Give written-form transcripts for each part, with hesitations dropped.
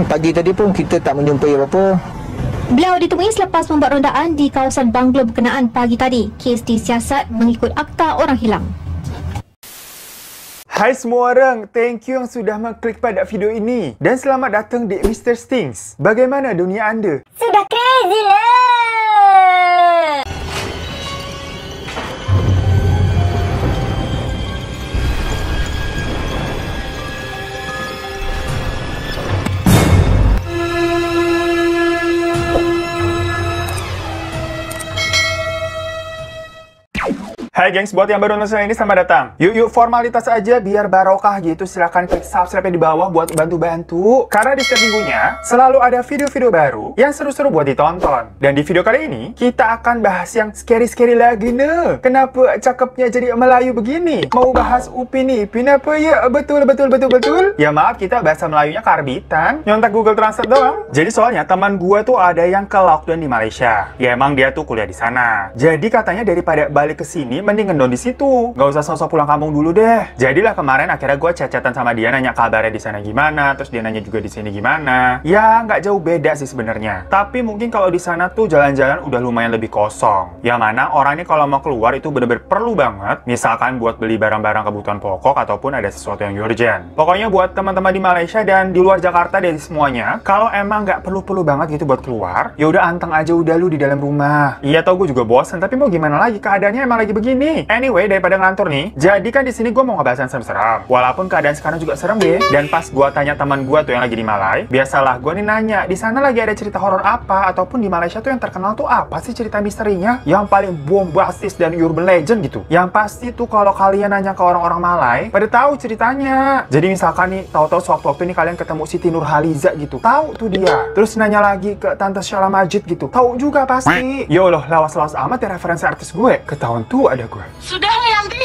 Pagi tadi pun kita tak menjumpai apa-apa. Beliau ditemui selepas membuat rondaan di kawasan banglo berkenaan pagi tadi. Kes disiasat mengikut Akta Orang Hilang. Hai semua orang, thank you yang sudah mengklik pada video ini. Dan selamat datang di Mr. Stings. Bagaimana dunia anda? Sudah crazy lah! Hai gengs, buat yang baru nonton ini selamat datang. Yuk formalitas aja biar barokah gitu. Silahkan klik subscribe di bawah buat bantu-bantu. Karena di setiap minggunya selalu ada video-video baru yang seru-seru buat ditonton. Dan di video kali ini kita akan bahas yang scary-scary lagi ne. Kenapa cakepnya jadi Melayu begini? Mau bahas Upin Ipin apa ya? Betul. Ya maaf, kita bahasa Melayunya karbitan. Nyontek Google Translate doang. Jadi soalnya teman gua tuh ada yang ke lockdown di Malaysia. Ya emang dia tuh kuliah di sana. Jadi katanya daripada balik ke sini mending ngendon di situ. Gak usah sosok pulang kampung dulu deh. Jadilah kemarin akhirnya gue chat-chatan sama dia, nanya kabarnya di sana gimana, terus dia nanya juga di sini gimana. Ya nggak jauh beda sih sebenarnya. Tapi mungkin kalau di sana tuh jalan-jalan udah lumayan lebih kosong. Ya mana orang ini kalau mau keluar itu bener-bener perlu banget. Misalkan buat beli barang-barang kebutuhan pokok ataupun ada sesuatu yang urgent. Pokoknya buat teman-teman di Malaysia dan di luar Jakarta dari semuanya, kalau emang nggak perlu-perlu banget gitu buat keluar, ya udah anteng aja udah lu di dalam rumah. Iya tau gue juga bosan, tapi mau gimana lagi, keadaannya emang lagi begini. Anyway, daripada ngelantur nih, jadi kan di sini gue mau ngebahas yang serem-serem. Walaupun keadaan sekarang juga serem deh. Dan pas gue tanya teman gue tuh yang lagi di Malai, biasalah gue nih nanya, di sana lagi ada cerita horor apa? Ataupun di Malaysia tuh yang terkenal tuh apa sih cerita misterinya? Yang paling bombastis dan urban legend gitu. Yang pasti tuh kalau kalian nanya ke orang-orang Malai, pada tahu ceritanya. Jadi misalkan nih, tahu-tahu sewaktu-waktu nih kalian ketemu Siti Nurhaliza gitu, tahu tuh dia. Terus nanya lagi ke Tante Syala Majid gitu, tahu juga pasti. Yo loh, lawas-lawas amat ya referensi artis gue. Ketahuan tuh ada gue. Sudahlah Yanti,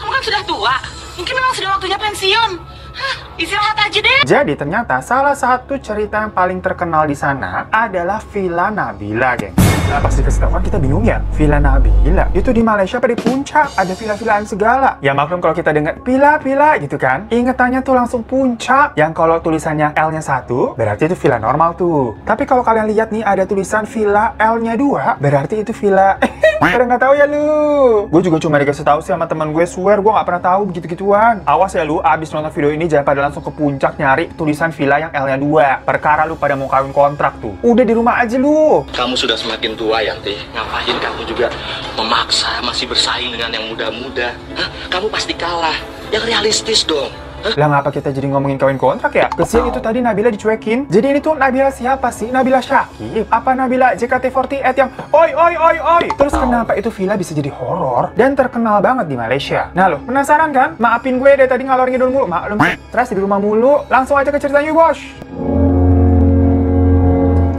kamu kan sudah tua. Mungkin memang sudah waktunya pensiun. Hah, istirahat aja deh. Jadi ternyata salah satu cerita yang paling terkenal di sana adalah Villa Nabila, geng. Nah, pasti kasih tahu kan kita bingung ya. Villa Nabila itu di Malaysia pada puncak, ada villa-villaan segala. Ya maklum kalau kita dengar pila-pila gitu kan, ingetannya tuh langsung puncak. Yang kalau tulisannya L-nya 1, berarti itu villa normal tuh. Tapi kalau kalian lihat nih ada tulisan villa L-nya 2, berarti itu villa. Kalian nggak tahu ya lu. Gue juga cuma dikasih tahu sih sama teman gue, swear gue nggak pernah tahu begitu-gituan. Awas ya lu, abis nonton video ini jangan pada langsung ke puncak nyari tulisan villa yang L-nya 2. Perkara lu pada mau kawin kontrak tuh. Udah di rumah aja lu. Kamu sudah semakin tua Yanti, ngapain kamu juga memaksa masih bersaing dengan yang muda-muda? Kamu pasti kalah, yang realistis dong. Lah ngapa kita jadi ngomongin kawin kontrak ya? Kesian itu tadi Nabila dicuekin. Jadi ini tuh Nabila siapa sih? Nabila Syakib? Apa Nabila JKT48 yang oi? Terus kenapa itu villa bisa jadi horor dan terkenal banget di Malaysia? Nah loh, penasaran kan? Maafin gue dari tadi ngalor ngidul mulu. Maklum, stres di rumah mulu. Langsung aja ke ceritanya bos.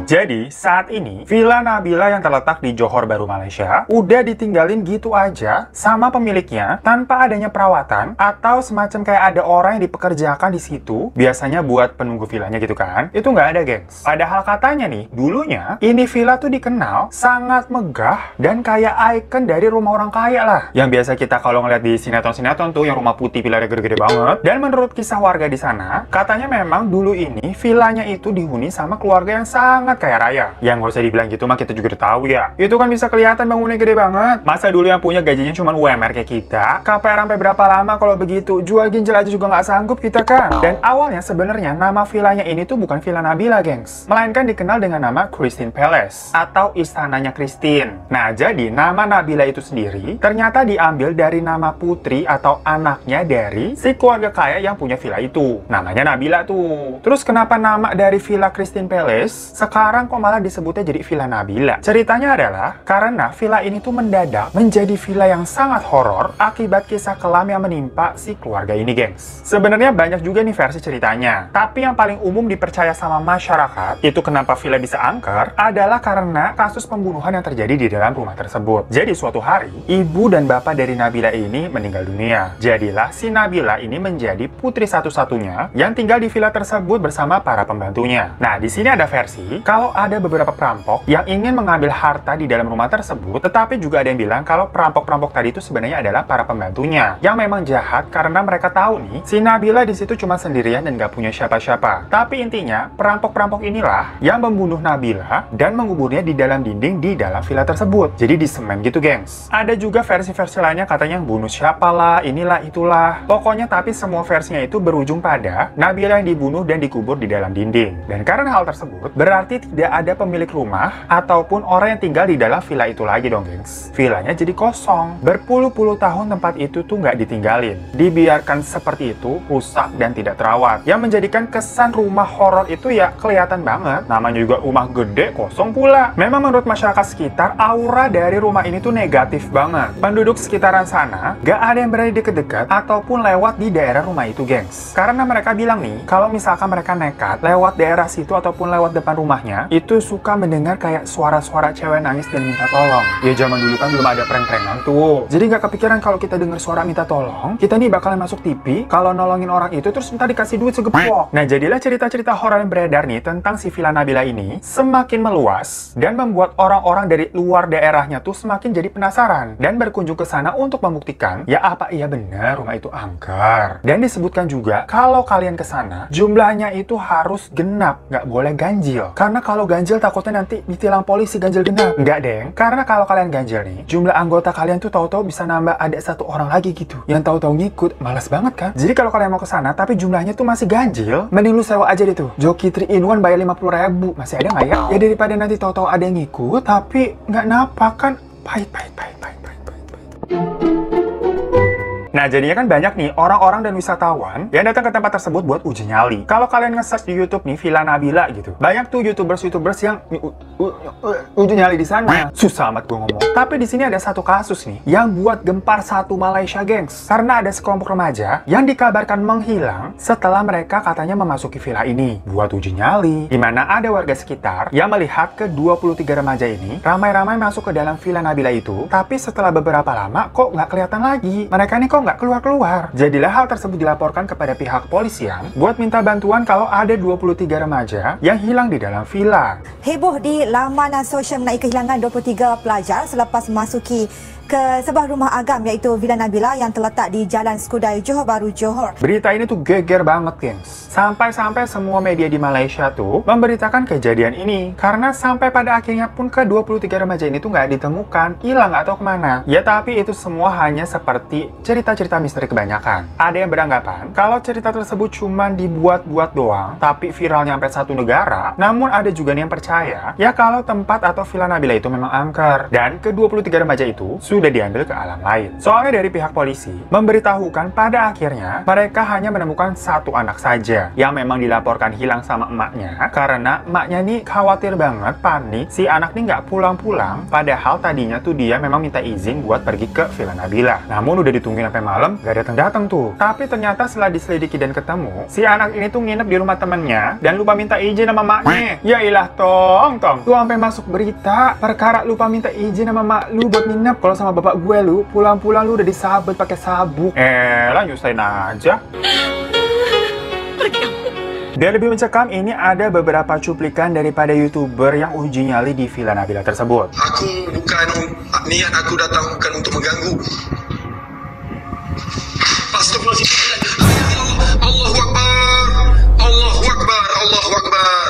Jadi, saat ini, Villa Nabila yang terletak di Johor Baru, Malaysia, udah ditinggalin gitu aja sama pemiliknya tanpa adanya perawatan atau semacam kayak ada orang yang dipekerjakan di situ, biasanya buat penunggu villanya gitu kan. Itu nggak ada, gengs. Padahal katanya nih, dulunya, ini villa tuh dikenal sangat megah dan kayak ikon dari rumah orang kaya lah. Yang biasa kita kalau ngeliat di sinetron-sinetron tuh, yang rumah putih pilarnya gede-gede banget. Dan menurut kisah warga di sana, katanya memang dulu ini, villanya itu dihuni sama keluarga yang sangat kaya raya. Yang gak usah dibilang gitu mah kita juga udah tahu ya. Itu kan bisa kelihatan bangunannya gede banget. Masa dulu yang punya gajinya cuma UMR kayak kita? KPR sampai berapa lama kalau begitu? Jual ginjal aja juga nggak sanggup kita kan. Dan awalnya sebenarnya nama villanya ini tuh bukan Villa Nabila, gengs. Melainkan dikenal dengan nama Christine Palace atau istananya Christine. Nah, jadi nama Nabila itu sendiri ternyata diambil dari nama putri atau anaknya dari si keluarga kaya yang punya villa itu. Namanya Nabila tuh. Terus kenapa nama dari Villa Christine Palace sekarang kok malah disebutnya jadi Villa Nabila? Ceritanya adalah karena villa ini tuh mendadak menjadi villa yang sangat horor akibat kisah kelam yang menimpa si keluarga ini, gengs. Sebenarnya banyak juga nih versi ceritanya. Tapi yang paling umum dipercaya sama masyarakat itu kenapa villa bisa angker adalah karena kasus pembunuhan yang terjadi di dalam rumah tersebut. Jadi suatu hari, ibu dan bapak dari Nabila ini meninggal dunia. Jadilah si Nabila ini menjadi putri satu-satunya yang tinggal di villa tersebut bersama para pembantunya. Nah, di sini ada versi kalau ada beberapa perampok yang ingin mengambil harta di dalam rumah tersebut, tetapi juga ada yang bilang kalau perampok-perampok tadi itu sebenarnya adalah para pembantunya yang memang jahat karena mereka tahu nih si Nabila di situ cuma sendirian dan gak punya siapa-siapa. Tapi intinya perampok-perampok inilah yang membunuh Nabila dan menguburnya di dalam dinding di dalam villa tersebut. Jadi di semen gitu, gengs. Ada juga versi-versi lainnya katanya yang bunuh siapalah, inilah itulah. Pokoknya tapi semua versinya itu berujung pada Nabila yang dibunuh dan dikubur di dalam dinding. Dan karena hal tersebut berarti tidak ada pemilik rumah ataupun orang yang tinggal di dalam villa itu lagi dong, gengs. Villanya jadi kosong. Berpuluh-puluh tahun tempat itu tuh nggak ditinggalin, dibiarkan seperti itu, rusak dan tidak terawat, yang menjadikan kesan rumah horor itu ya kelihatan banget. Namanya juga rumah gede kosong pula. Memang menurut masyarakat sekitar, aura dari rumah ini tuh negatif banget. Penduduk sekitaran sana nggak ada yang berani deket-deket ataupun lewat di daerah rumah itu, gengs. Karena mereka bilang nih, kalau misalkan mereka nekat lewat daerah situ ataupun lewat depan rumahnya, itu suka mendengar kayak suara-suara cewek nangis dan minta tolong. Ya zaman dulu kan belum ada prank-prankan tuh, jadi nggak kepikiran kalau kita dengar suara minta tolong, kita nih bakalan masuk TV kalau nolongin orang itu terus minta dikasih duit segepok. Nah jadilah cerita-cerita horor yang beredar nih tentang si Villa Nabila ini semakin meluas dan membuat orang-orang dari luar daerahnya tuh semakin jadi penasaran dan berkunjung ke sana untuk membuktikan ya apa iya benar rumah itu angker. Dan disebutkan juga kalau kalian ke sana jumlahnya itu harus genap, nggak boleh ganjil. Karena kalau ganjil takutnya nanti ditilang polisi ganjil genap. Enggak deng, karena kalau kalian ganjil nih, jumlah anggota kalian tuh tahu-tahu bisa nambah ada satu orang lagi gitu, yang tahu-tahu ngikut, malas banget kan? Jadi kalau kalian mau ke sana tapi jumlahnya tuh masih ganjil, mending lu sewa aja deh tuh Joki 3-in-1 bayar 50.000, masih ada nggak ya? Ya daripada nanti tahu-tahu ada yang ngikut tapi nggak napa kan, pahit. Nah jadinya kan banyak nih orang-orang dan wisatawan yang datang ke tempat tersebut buat uji nyali. Kalau kalian nge-search di YouTube nih Villa Nabila gitu, banyak tuh youtubers yang uji nyali di sana. Susah amat gue ngomong. Tapi di sini ada satu kasus nih yang buat gempar satu Malaysia, gengs. Karena ada sekelompok remaja yang dikabarkan menghilang setelah mereka katanya memasuki villa ini buat uji nyali. Dimana ada warga sekitar yang melihat ke 23 remaja ini ramai-ramai masuk ke dalam Villa Nabila itu, tapi setelah beberapa lama kok nggak kelihatan lagi. Mereka nih kok nggak keluar-keluar. Jadilah hal tersebut dilaporkan kepada pihak kepolisian buat minta bantuan kalau ada 23 remaja yang hilang di dalam villa. Heboh di laman sosial mengenai kehilangan 23 pelajar selepas memasuki ke sebuah rumah agam iaitu Villa Nabila yang terletak di Jalan Skudai, Johor Baru, Johor. Berita ini tuh geger banget, gengs. Sampai-sampai semua media di Malaysia tuh memberitakan kejadian ini. Karena sampai pada akhirnya pun ke 23 remaja ini tuh nggak ditemukan, hilang atau kemana. Ya tapi itu semua hanya seperti cerita-cerita misteri kebanyakan. Ada yang beranggapan kalau cerita tersebut cuma dibuat-buat doang, tapi viralnya sampai satu negara. Namun ada juga yang percaya ya kalau tempat atau Villa Nabila itu memang angker. Dan ke 23 remaja itu sudah diambil ke alam lain. Soalnya dari pihak polisi memberitahukan pada akhirnya mereka hanya menemukan satu anak saja yang memang dilaporkan hilang sama emaknya, karena emaknya nih khawatir banget, panik si anak nih nggak pulang-pulang, padahal tadinya tuh dia memang minta izin buat pergi ke Villa Nabila. Namun udah ditungguin sampai malam nggak datang-datang tuh. Tapi ternyata setelah diselidiki dan ketemu, si anak ini tuh nginep di rumah temennya dan lupa minta izin sama emaknya. Yailah tong tuh sampai masuk berita perkara lupa minta izin sama emak lu buat nginep. Kalau sama bapak gue lu, pulang-pulang lu udah disabet pakai sabuk. Lah nyusahin aja. Biar lebih mencekam, ini ada beberapa cuplikan daripada youtuber yang uji nyali di Villa Nabila tersebut. Aku bukan, niat aku datang bukan untuk mengganggu. Allahu Akbar, Allahu Akbar, Allahu Akbar.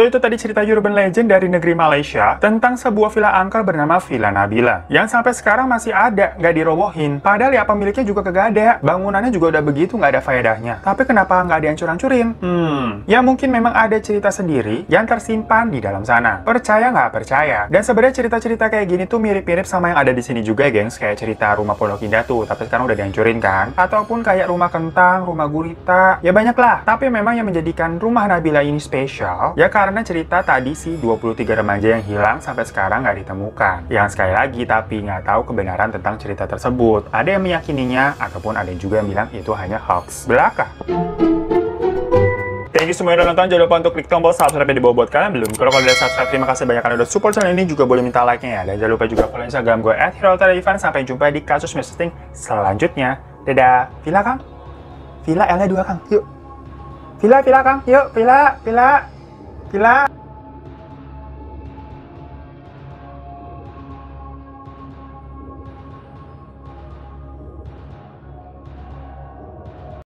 So itu tadi cerita urban legend dari negeri Malaysia tentang sebuah villa angker bernama Villa Nabila yang sampai sekarang masih ada, nggak dirobohin. Padahal ya pemiliknya juga kagak ada, bangunannya juga udah begitu nggak ada faedahnya. Tapi kenapa nggak dihancur-hancurin? Ya mungkin memang ada cerita sendiri yang tersimpan di dalam sana. Percaya nggak percaya? Dan sebenarnya cerita-cerita kayak gini tuh mirip-mirip sama yang ada di sini juga, gengs. Kayak cerita rumah Pondok Indah tuh, tapi sekarang udah dihancurin kan? Ataupun kayak rumah kentang, rumah gurita, ya banyak lah. Tapi memang yang menjadikan rumah Nabila ini spesial ya karena cerita tadi si 23 remaja yang hilang sampai sekarang nggak ditemukan. Yang sekali lagi tapi nggak tahu kebenaran tentang cerita tersebut. Ada yang meyakininya, ataupun ada juga yang bilang itu hanya hoax belaka. Thank you semuanya udah nonton. Jangan lupa untuk klik tombol subscribe di bawah buat kalian belum. Kalau udah subscribe, terima kasih banyak karena udah support channel ini. Juga boleh minta like-nya ya. Dan jangan lupa juga follow Instagram gue @hirotada_radifan. Sampai jumpa di kasus misleading selanjutnya. Dadah. Villa Kang? Villa L-nya 2 Kang. Yuk. Villa Kang. Yuk. Villa.